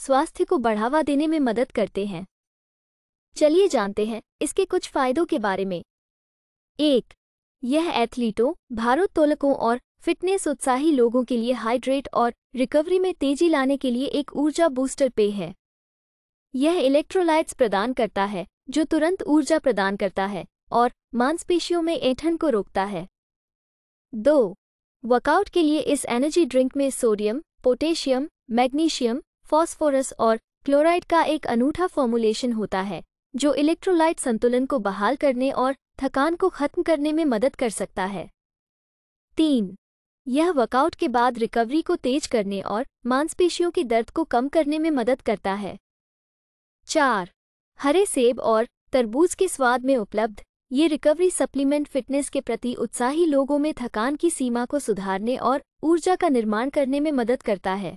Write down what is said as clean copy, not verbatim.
स्वास्थ्य को बढ़ावा देने में मदद करते हैं। चलिए जानते हैं इसके कुछ फायदों के बारे में। 1. यह एथलीटों, भारोत्तोलकों और फिटनेस उत्साही लोगों के लिए हाइड्रेट और रिकवरी में तेजी लाने के लिए एक ऊर्जा बूस्टर पेय है। यह इलेक्ट्रोलाइट्स प्रदान करता है जो तुरंत ऊर्जा प्रदान करता है और मांसपेशियों में ऐंठन को रोकता है। 2. वर्कआउट के लिए इस एनर्जी ड्रिंक में सोडियम, पोटेशियम, मैग्नीशियम, फॉस्फोरस और क्लोराइड का एक अनूठा फॉर्मुलेशन होता है जो इलेक्ट्रोलाइट संतुलन को बहाल करने और थकान को खत्म करने में मदद कर सकता है। 3. यह वर्कआउट के बाद रिकवरी को तेज करने और मांसपेशियों के दर्द को कम करने में मदद करता है। 4. हरे सेब और तरबूज के स्वाद में उपलब्ध ये रिकवरी सप्लीमेंट फिटनेस के प्रति उत्साही लोगों में थकान की सीमा को सुधारने और ऊर्जा का निर्माण करने में मदद करता है।